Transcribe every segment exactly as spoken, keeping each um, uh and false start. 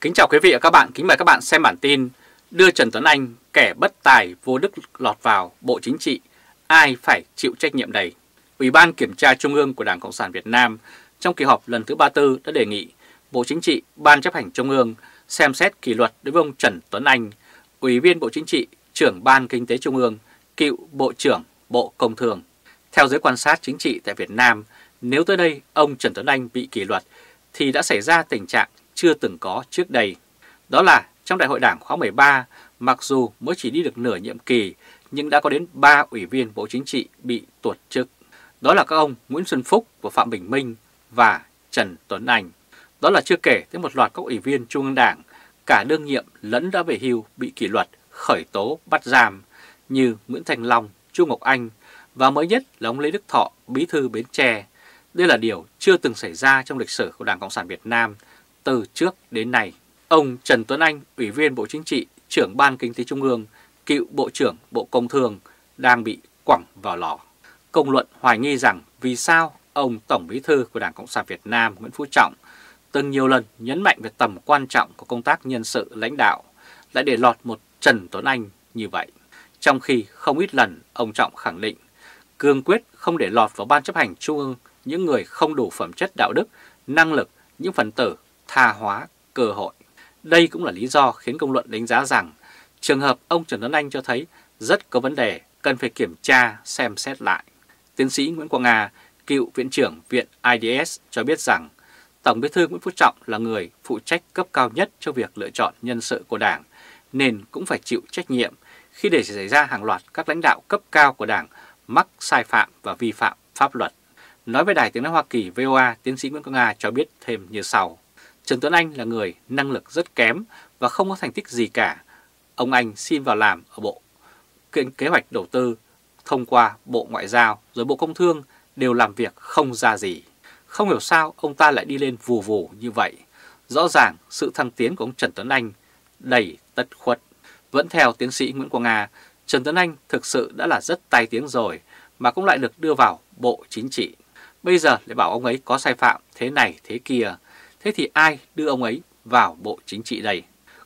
Kính chào quý vị và các bạn, kính mời các bạn xem bản tin đưa Trần Tuấn Anh kẻ bất tài vô đức lọt vào Bộ Chính trị, ai phải chịu trách nhiệm đầy. Ủy ban Kiểm tra Trung ương của Đảng Cộng sản Việt Nam trong kỳ họp lần thứ ba mươi tư đã đề nghị Bộ Chính trị, Ban Chấp hành Trung ương xem xét kỷ luật đối với ông Trần Tuấn Anh, Ủy viên Bộ Chính trị, Trưởng Ban Kinh tế Trung ương, cựu Bộ trưởng Bộ Công Thương. Theo giới quan sát chính trị tại Việt Nam, nếu tới đây ông Trần Tuấn Anh bị kỷ luật thì đã xảy ra tình trạng chưa từng có trước đây. Đó là trong Đại hội Đảng khóa mười ba, mặc dù mới chỉ đi được nửa nhiệm kỳ nhưng đã có đến ba ủy viên Bộ Chính trị bị tuột chức. Đó là các ông Nguyễn Xuân Phúc và Phạm Bình Minh và Trần Tuấn Anh. Đó là chưa kể tới một loạt các ủy viên Trung ương Đảng, cả đương nhiệm lẫn đã về hưu bị kỷ luật, khởi tố, bắt giam như Nguyễn Thành Long, Chu Ngọc Anh và mới nhất là ông Lê Đức Thọ, Bí thư Bến Tre. Đây là điều chưa từng xảy ra trong lịch sử của Đảng Cộng sản Việt Nam từ trước đến nay. Ông Trần Tuấn Anh, Ủy viên Bộ Chính trị, Trưởng Ban Kinh tế Trung ương, cựu Bộ trưởng Bộ Công Thương đang bị quẳng vào lò. Công luận hoài nghi rằng vì sao ông Tổng Bí thư của Đảng Cộng sản Việt Nam Nguyễn Phú Trọng từng nhiều lần nhấn mạnh về tầm quan trọng của công tác nhân sự lãnh đạo lại để lọt một Trần Tuấn Anh như vậy. Trong khi không ít lần ông Trọng khẳng định cương quyết không để lọt vào Ban Chấp hành Trung ương những người không đủ phẩm chất đạo đức, năng lực, những phần tử tha hóa cơ hội. Đây cũng là lý do khiến công luận đánh giá rằng trường hợp ông Trần Tuấn Anh cho thấy rất có vấn đề, cần phải kiểm tra, xem xét lại. Tiến sĩ Nguyễn Quang Nga, cựu Viện trưởng Viện i đê ét cho biết rằng Tổng Bí thư Nguyễn Phú Trọng là người phụ trách cấp cao nhất cho việc lựa chọn nhân sự của Đảng, nên cũng phải chịu trách nhiệm khi để xảy ra hàng loạt các lãnh đạo cấp cao của Đảng mắc sai phạm và vi phạm pháp luật. Nói với Đài Tiếng nói Hoa Kỳ vê o a, tiến sĩ Nguyễn Quang Nga cho biết thêm như sau. Trần Tuấn Anh là người năng lực rất kém và không có thành tích gì cả. Ông Anh xin vào làm ở Bộ Kế hoạch Đầu tư, thông qua Bộ Ngoại giao rồi Bộ Công Thương đều làm việc không ra gì. Không hiểu sao ông ta lại đi lên vù vù như vậy. Rõ ràng sự thăng tiến của ông Trần Tuấn Anh đầy tất khuất. Vẫn theo tiến sĩ Nguyễn Quang Nga, Trần Tuấn Anh thực sự đã là rất tai tiếng rồi mà cũng lại được đưa vào Bộ Chính trị. Bây giờ lại bảo ông ấy có sai phạm thế này thế kia. Thế thì ai đưa ông ấy vào Bộ Chính trị đây?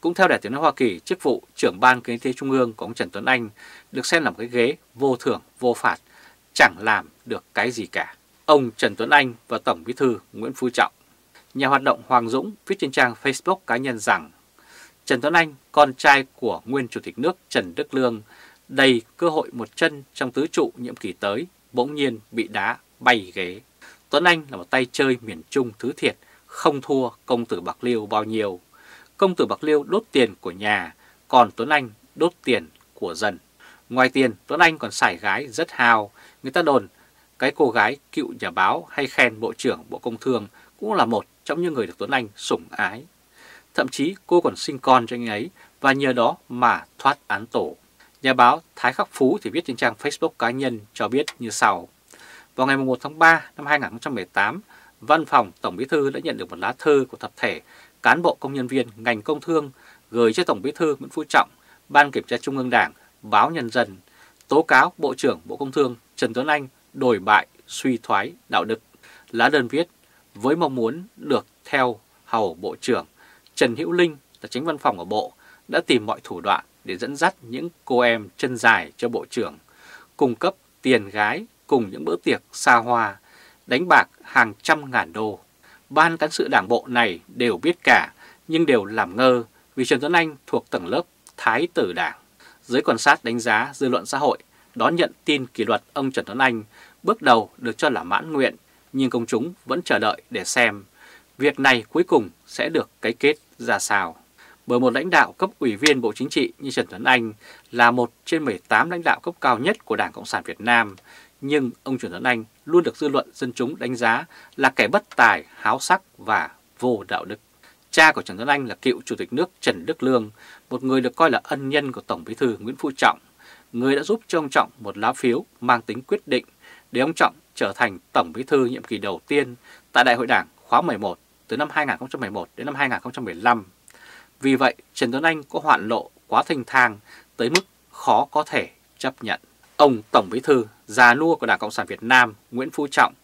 Cũng theo Đài Tiếng nói Hoa Kỳ, chức vụ Trưởng Ban Kinh tế Trung ương của ông Trần Tuấn Anh được xem là một cái ghế vô thưởng, vô phạt, chẳng làm được cái gì cả. Ông Trần Tuấn Anh và Tổng Bí thư Nguyễn Phú Trọng. Nhà hoạt động Hoàng Dũng viết trên trang Facebook cá nhân rằng Trần Tuấn Anh, con trai của nguyên Chủ tịch nước Trần Đức Lương, đầy cơ hội một chân trong tứ trụ nhiệm kỳ tới, bỗng nhiên bị đá bay ghế. Tuấn Anh là một tay chơi miền Trung thứ thiệt, không thua công tử Bạc Liêu bao nhiêu. Công tử Bạc Liêu đốt tiền của nhà, còn Tuấn Anh đốt tiền của dân. Ngoài tiền, Tuấn Anh còn xài gái rất hào. Người ta đồn cái cô gái cựu nhà báo hay khen Bộ trưởng Bộ Công Thương cũng là một trong những người được Tuấn Anh sủng ái. Thậm chí cô còn sinh con cho anh ấy và nhờ đó mà thoát án tổ. Nhà báo Thái Khắc Phú thì viết trên trang Facebook cá nhân cho biết như sau. Vào ngày mùng một tháng ba năm hai nghìn không trăm mười tám, Văn phòng Tổng Bí thư đã nhận được một lá thư của tập thể cán bộ công nhân viên ngành công thương gửi cho Tổng Bí thư Nguyễn Phú Trọng, Ban Kiểm tra Trung ương Đảng, báo Nhân dân tố cáo Bộ trưởng Bộ Công Thương Trần Tuấn Anh đồi bại, suy thoái đạo đức. Lá đơn viết với mong muốn được theo hầu Bộ trưởng, Trần Hữu Linh là Chánh Văn phòng ở Bộ đã tìm mọi thủ đoạn để dẫn dắt những cô em chân dài cho Bộ trưởng, cung cấp tiền gái cùng những bữa tiệc xa hoa, đánh bạc hàng trăm ngàn đô. Ban cán sự Đảng bộ này đều biết cả nhưng đều làm ngơ vì Trần Tuấn Anh thuộc tầng lớp thái tử Đảng. Giới quan sát đánh giá dư luận xã hội đón nhận tin kỷ luật ông Trần Tuấn Anh bước đầu được cho là mãn nguyện, nhưng công chúng vẫn chờ đợi để xem việc này cuối cùng sẽ được cái kết ra sao. Bởi một lãnh đạo cấp ủy viên Bộ Chính trị như Trần Tuấn Anh là một trên mười tám lãnh đạo cấp cao nhất của Đảng Cộng sản Việt Nam, nhưng ông Trần Tuấn Anh luôn được dư luận dân chúng đánh giá là kẻ bất tài, háo sắc và vô đạo đức. Cha của Trần Tuấn Anh là cựu Chủ tịch nước Trần Đức Lương, một người được coi là ân nhân của Tổng Bí thư Nguyễn Phú Trọng, người đã giúp cho ông Trọng một lá phiếu mang tính quyết định để ông Trọng trở thành Tổng Bí thư nhiệm kỳ đầu tiên tại Đại hội Đảng khóa mười một từ năm hai nghìn không trăm mười một đến năm hai nghìn không trăm mười lăm. Vì vậy, Trần Tuấn Anh có hoạn lộ quá thênh thang tới mức khó có thể chấp nhận. Ông Tổng Bí thư già nua của Đảng Cộng sản Việt Nam Nguyễn Phú Trọng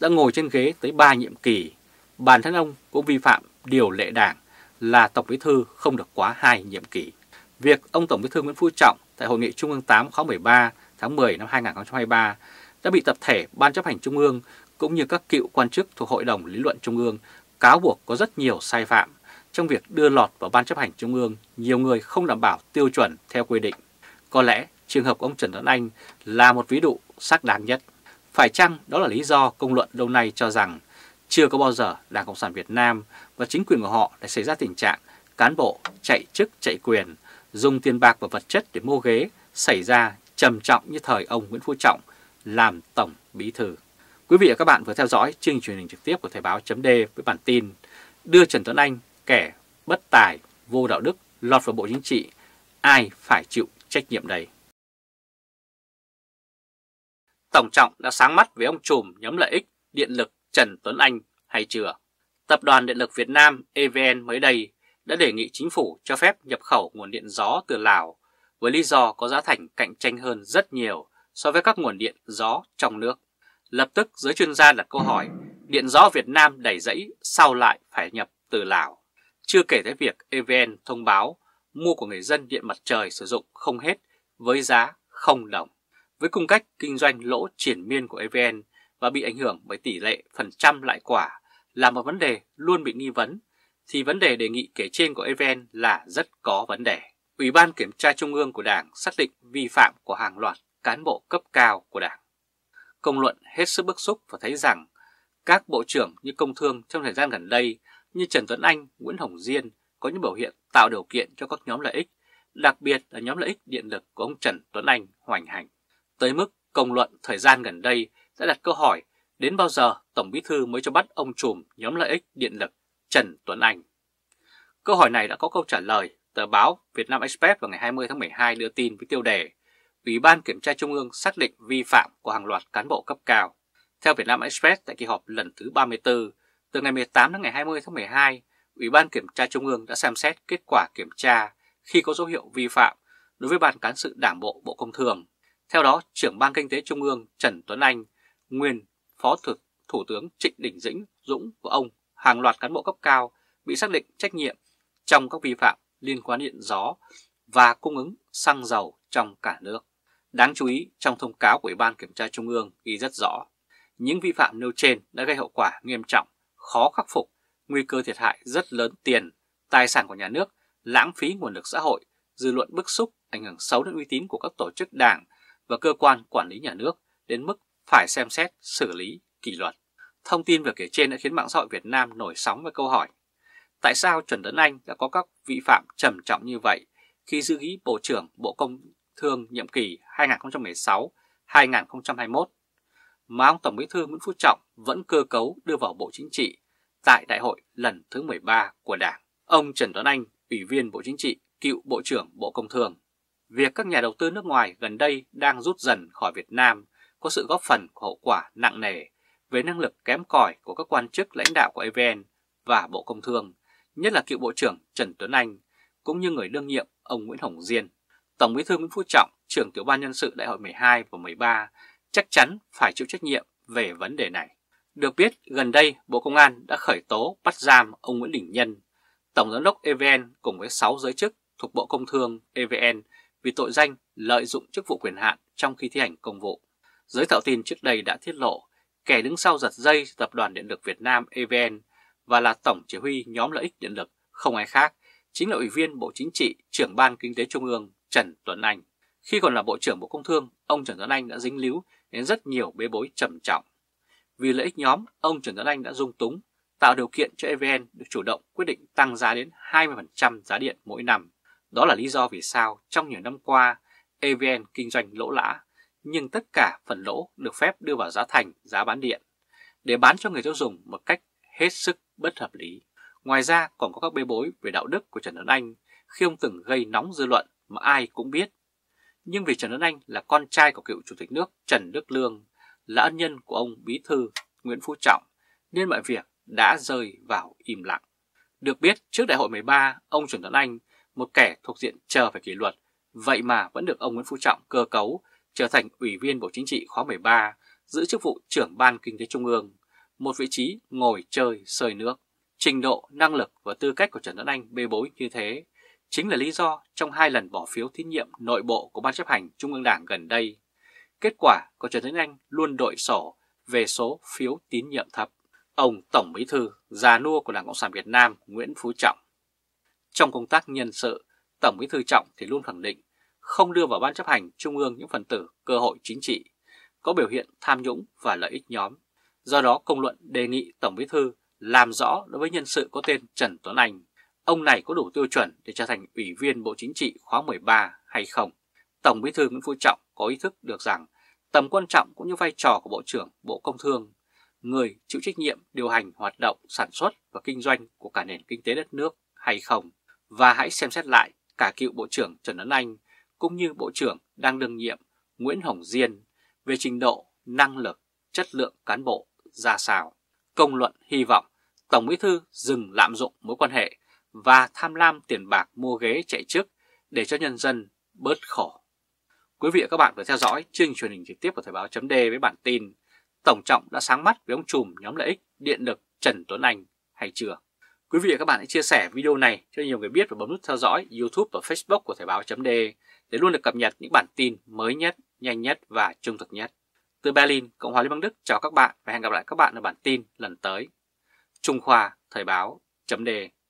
đã ngồi trên ghế tới ba nhiệm kỳ. Bản thân ông cũng vi phạm điều lệ Đảng là Tổng Bí thư không được quá hai nhiệm kỳ. Việc ông Tổng Bí thư Nguyễn Phú Trọng tại Hội nghị Trung ương tám khóa mười ba tháng mười năm hai nghìn không trăm hai mươi ba đã bị tập thể Ban chấp hành Trung ương cũng như các cựu quan chức thuộc Hội đồng Lý luận Trung ương cáo buộc có rất nhiều sai phạm trong việc đưa lọt vào Ban chấp hành Trung ương nhiều người không đảm bảo tiêu chuẩn theo quy định. Có lẽ trường hợp ông Trần Tuấn Anh là một ví dụ xác đáng nhất. Phải chăng đó là lý do công luận lâu nay cho rằng chưa có bao giờ Đảng Cộng sản Việt Nam và chính quyền của họ đã xảy ra tình trạng cán bộ chạy chức chạy quyền, dùng tiền bạc và vật chất để mua ghế xảy ra trầm trọng như thời ông Nguyễn Phú Trọng làm Tổng Bí thư. Quý vị và các bạn vừa theo dõi chương trình truyền hình trực tiếp của Thời báo.d với bản tin đưa Trần Tuấn Anh, kẻ bất tài, vô đạo đức, lọt vào Bộ Chính trị, ai phải chịu trách nhiệm đây? Tổng Trọng đã sáng mắt với ông trùm nhóm lợi ích điện lực Trần Tuấn Anh hay chưa? Tập đoàn Điện lực Việt Nam E V N mới đây đã đề nghị chính phủ cho phép nhập khẩu nguồn điện gió từ Lào với lý do có giá thành cạnh tranh hơn rất nhiều so với các nguồn điện gió trong nước. Lập tức giới chuyên gia đặt câu hỏi điện gió Việt Nam đầy rẫy sao lại phải nhập từ Lào? Chưa kể tới việc E V N thông báo mua của người dân điện mặt trời sử dụng không hết với giá không đồng. Với cung cách kinh doanh lỗ triển miên của E V N và bị ảnh hưởng bởi tỷ lệ phần trăm lại quả là một vấn đề luôn bị nghi vấn, thì vấn đề đề nghị kể trên của E V N là rất có vấn đề. Ủy ban Kiểm tra Trung ương của Đảng xác định vi phạm của hàng loạt cán bộ cấp cao của Đảng. Công luận hết sức bức xúc và thấy rằng các bộ trưởng như Công Thương trong thời gian gần đây như Trần Tuấn Anh, Nguyễn Hồng Diên có những biểu hiện tạo điều kiện cho các nhóm lợi ích, đặc biệt là nhóm lợi ích điện lực của ông Trần Tuấn Anh hoành hành. Tới mức công luận thời gian gần đây đã đặt câu hỏi đến bao giờ Tổng Bí thư mới cho bắt ông trùm nhóm lợi ích điện lực Trần Tuấn Anh. Câu hỏi này đã có câu trả lời. Tờ báo Việt Nam Express vào ngày hai mươi tháng mười hai đưa tin với tiêu đề Ủy ban Kiểm tra Trung ương xác định vi phạm của hàng loạt cán bộ cấp cao. Theo Việt Nam Express, tại kỳ họp lần thứ ba mươi tư, từ ngày mười tám đến ngày hai mươi tháng mười hai, Ủy ban Kiểm tra Trung ương đã xem xét kết quả kiểm tra khi có dấu hiệu vi phạm đối với Ban Cán sự Đảng bộ Bộ Công Thương. Theo đó, trưởng Ban Kinh tế Trung ương Trần Tuấn Anh, nguyên Phó Thực Thủ tướng Trịnh Đình Dĩnh, Dũng của ông, hàng loạt cán bộ cấp cao bị xác định trách nhiệm trong các vi phạm liên quan điện gió và cung ứng xăng dầu trong cả nước. Đáng chú ý, trong thông cáo của Ủy ban Kiểm tra Trung ương ghi rất rõ, những vi phạm nêu trên đã gây hậu quả nghiêm trọng, khó khắc phục, nguy cơ thiệt hại rất lớn tiền, tài sản của nhà nước, lãng phí nguồn lực xã hội, dư luận bức xúc, ảnh hưởng xấu đến uy tín của các tổ chức đảng và cơ quan quản lý nhà nước đến mức phải xem xét xử lý kỷ luật. Thông tin về kể trên đã khiến mạng xã hội Việt Nam nổi sóng với câu hỏi tại sao Trần Tuấn Anh đã có các vi phạm trầm trọng như vậy khi giữ ghế Bộ trưởng Bộ Công Thương nhiệm kỳ hai nghìn không trăm mười sáu đến hai nghìn không trăm hai mươi mốt mà ông Tổng Bí thư Nguyễn Phú Trọng vẫn cơ cấu đưa vào Bộ Chính trị tại Đại hội lần thứ mười ba của Đảng. Ông Trần Tuấn Anh, Ủy viên Bộ Chính trị, cựu Bộ trưởng Bộ Công Thương. Việc các nhà đầu tư nước ngoài gần đây đang rút dần khỏi Việt Nam có sự góp phần của hậu quả nặng nề về năng lực kém cỏi của các quan chức lãnh đạo của E V N và Bộ Công Thương, nhất là cựu Bộ trưởng Trần Tuấn Anh, cũng như người đương nhiệm ông Nguyễn Hồng Diên. Tổng Bí thư Nguyễn Phú Trọng, trưởng tiểu ban nhân sự Đại hội mười hai và mười ba, chắc chắn phải chịu trách nhiệm về vấn đề này. Được biết, gần đây Bộ Công an đã khởi tố bắt giam ông Nguyễn Đình Nhân, Tổng Giám đốc E V N cùng với sáu giới chức thuộc Bộ Công Thương E V N vì tội danh lợi dụng chức vụ quyền hạn trong khi thi hành công vụ. Giới thạo tin trước đây đã tiết lộ kẻ đứng sau giật dây Tập đoàn Điện lực Việt Nam E V N và là tổng chỉ huy nhóm lợi ích điện lực không ai khác chính là Ủy viên Bộ Chính trị, trưởng Ban Kinh tế Trung ương Trần Tuấn Anh. Khi còn là Bộ trưởng Bộ Công Thương, ông Trần Tuấn Anh đã dính líu đến rất nhiều bê bối trầm trọng. Vì lợi ích nhóm, ông Trần Tuấn Anh đã dung túng tạo điều kiện cho E V N được chủ động quyết định tăng giá đến hai mươi phần trăm giá điện mỗi năm. Đó là lý do vì sao trong nhiều năm qua E V N kinh doanh lỗ lã, nhưng tất cả phần lỗ được phép đưa vào giá thành giá bán điện để bán cho người tiêu dùng một cách hết sức bất hợp lý. Ngoài ra còn có các bê bối về đạo đức của Trần Tuấn Anh khi ông từng gây nóng dư luận mà ai cũng biết. Nhưng vì Trần Tuấn Anh là con trai của cựu Chủ tịch nước Trần Đức Lương, là ân nhân của ông Bí thư Nguyễn Phú Trọng, nên mọi việc đã rơi vào im lặng. Được biết, trước Đại hội mười ba, ông Trần Tuấn Anh, một kẻ thuộc diện chờ phải kỷ luật, vậy mà vẫn được ông Nguyễn Phú Trọng cơ cấu trở thành Ủy viên Bộ Chính trị khóa mười ba, giữ chức vụ trưởng Ban Kinh tế Trung ương, một vị trí ngồi chơi sơi nước. Trình độ, năng lực và tư cách của Trần Tuấn Anh bê bối như thế chính là lý do trong hai lần bỏ phiếu tín nhiệm nội bộ của Ban chấp hành Trung ương Đảng gần đây, kết quả của Trần Tuấn Anh luôn đội sổ về số phiếu tín nhiệm thấp. Ông Tổng Bí thư già nua của Đảng Cộng sản Việt Nam Nguyễn Phú Trọng. Trong công tác nhân sự, Tổng Bí thư Trọng thì luôn khẳng định không đưa vào Ban chấp hành Trung ương những phần tử cơ hội chính trị, có biểu hiện tham nhũng và lợi ích nhóm. Do đó công luận đề nghị Tổng Bí thư làm rõ đối với nhân sự có tên Trần Tuấn Anh, ông này có đủ tiêu chuẩn để trở thành Ủy viên Bộ Chính trị khóa mười ba hay không. Tổng Bí thư Nguyễn Phú Trọng có ý thức được rằng tầm quan trọng cũng như vai trò của Bộ trưởng Bộ Công Thương, người chịu trách nhiệm điều hành hoạt động sản xuất và kinh doanh của cả nền kinh tế đất nước hay không, và hãy xem xét lại cả cựu Bộ trưởng Trần Tuấn Anh cũng như Bộ trưởng đang đương nhiệm Nguyễn Hồng Diên về trình độ, năng lực, chất lượng cán bộ ra sao. Công luận hy vọng Tổng Bí thư dừng lạm dụng mối quan hệ và tham lam tiền bạc mua ghế chạy chức để cho nhân dân bớt khổ. Quý vị và các bạn vừa theo dõi chương trình truyền hình trực tiếp của Thời báo.d với bản tin Tổng Trọng đã sáng mắt với ông trùm nhóm lợi ích điện lực Trần Tuấn Anh hay chưa. Quý vị và các bạn hãy chia sẻ video này cho nhiều người biết và bấm nút theo dõi YouTube và Facebook của Thời báo.d để luôn được cập nhật những bản tin mới nhất, nhanh nhất và trung thực nhất. Từ Berlin, Cộng hòa Liên bang Đức chào các bạn và hẹn gặp lại các bạn ở bản tin lần tới. Trung Khoa Thời báo.d